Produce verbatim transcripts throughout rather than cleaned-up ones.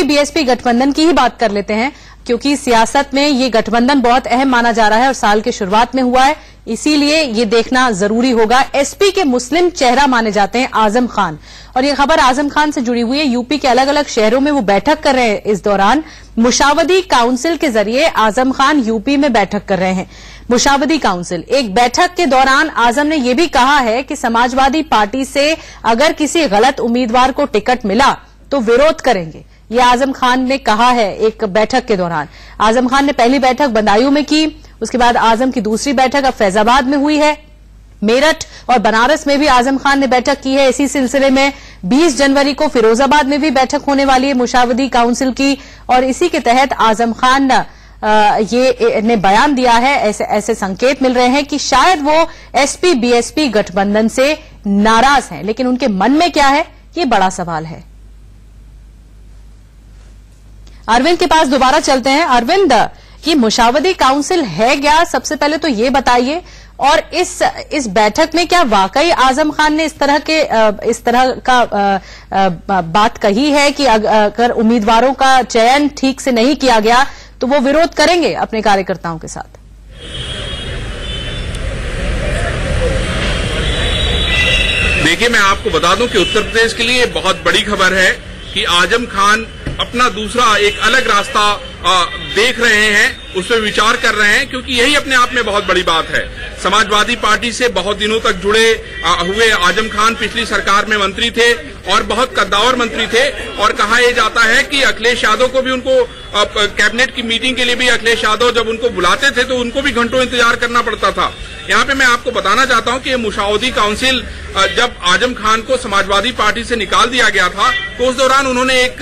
BSP गठबंधन की ही बात कर लेते हैं क्योंकि सियासत में ये गठबंधन बहुत अहम माना जा रहा है और साल के शुरुआत में हुआ है, इसीलिए ये देखना जरूरी होगा। एसपी के मुस्लिम चेहरा माने जाते हैं आजम खान, और ये खबर आजम खान से जुड़ी हुई है। यूपी के अलग अलग शहरों में वो बैठक कर रहे हैं। इस दौरान मुशावदी काउंसिल के जरिए आजम खान यूपी में बैठक कर रहे हैं। मुशावदी काउंसिल एक बैठक के दौरान आजम ने यह भी कहा है कि समाजवादी पार्टी से अगर किसी गलत उम्मीदवार को टिकट मिला तो विरोध करेंगे। ये आजम खान ने कहा है एक बैठक के दौरान। आजम खान ने पहली बैठक बदायूं में की, उसके बाद आजम की दूसरी बैठक अब फैजाबाद में हुई है। मेरठ और बनारस में भी आजम खान ने बैठक की है। इसी सिलसिले में बीस जनवरी को फिरोजाबाद में भी बैठक होने वाली है मुशावदी काउंसिल की, और इसी के तहत आजम खान ने ये ने बयान दिया है। ऐसे ऐसे संकेत मिल रहे हैं कि शायद वो एसपी बीएसपी गठबंधन से नाराज हैं, लेकिन उनके मन में क्या है ये बड़ा सवाल है। अरविंद के पास दोबारा चलते हैं। अरविंद, ये मुशावदी काउंसिल है क्या, सबसे पहले तो ये बताइए, और इस इस बैठक में क्या वाकई आजम खान ने इस तरह के इस तरह का आ, आ, बात कही है कि अगर उम्मीदवारों का चयन ठीक से नहीं किया गया तो वो विरोध करेंगे अपने कार्यकर्ताओं के साथ? देखिए, मैं आपको बता दूं कि उत्तर प्रदेश के लिए बहुत बड़ी खबर है कि आजम खान अपना दूसरा एक अलग रास्ता देख रहे हैं, उस पर विचार कर रहे हैं, क्योंकि यही अपने आप में बहुत बड़ी बात है। समाजवादी पार्टी से बहुत दिनों तक जुड़े हुए आजम खान पिछली सरकार में मंत्री थे और बहुत कद्दावर मंत्री थे, और कहा यह जाता है कि अखिलेश यादव को भी उनको कैबिनेट की मीटिंग के लिए भी अखिलेश यादव जब उनको बुलाते थे तो उनको भी घंटों इंतजार करना पड़ता था। यहाँ पे मैं आपको बताना चाहता हूँ कि मुशावदी काउंसिल, जब आजम खान को समाजवादी पार्टी से निकाल दिया गया था तो उस दौरान उन्होंने एक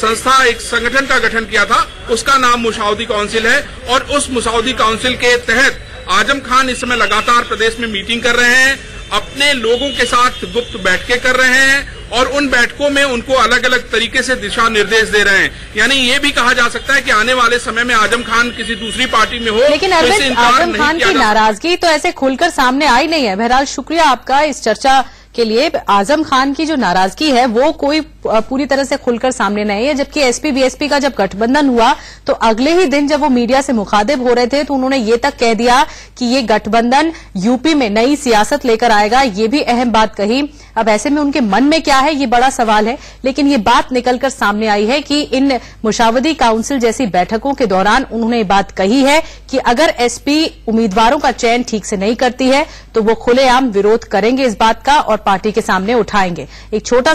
संस्था, एक संगठन का गठन किया था, उसका नाम मुशावदी काउंसिल है, और उस मुशावदी काउंसिल के तहत आजम खान इस समय लगातार प्रदेश में मीटिंग कर रहे हैं, अपने लोगों के साथ गुप्त बैठकें कर रहे हैं, और उन बैठकों में उनको अलग अलग तरीके से दिशा निर्देश दे रहे हैं। यानी ये भी कहा जा सकता है कि आने वाले समय में आजम खान किसी दूसरी पार्टी में हो। लेकिन अरविंद, आजम खान की नाराजगी तो ऐसे खुलकर सामने आई नहीं है। बहरहाल, शुक्रिया आपका इस चर्चा के लिए। आजम खान की जो नाराजगी है वो कोई पूरी तरह से खुलकर सामने नहीं है, जबकि एसपी बीएसपी का जब गठबंधन हुआ तो अगले ही दिन जब वो मीडिया से मुखातिब हो रहे थे तो उन्होंने ये तक कह दिया कि ये गठबंधन यूपी में नई सियासत लेकर आएगा। ये भी अहम बात कही। अब ऐसे में उनके मन में क्या है ये बड़ा सवाल है, लेकिन ये बात निकलकर सामने आई है कि इन मुशावदी काउंसिल जैसी बैठकों के दौरान उन्होंने बात कही है कि अगर एसपी उम्मीदवारों का चयन ठीक से नहीं करती है तो वो खुलेआम विरोध करेंगे इस बात का और पार्टी के सामने उठाएंगे। एक छोटा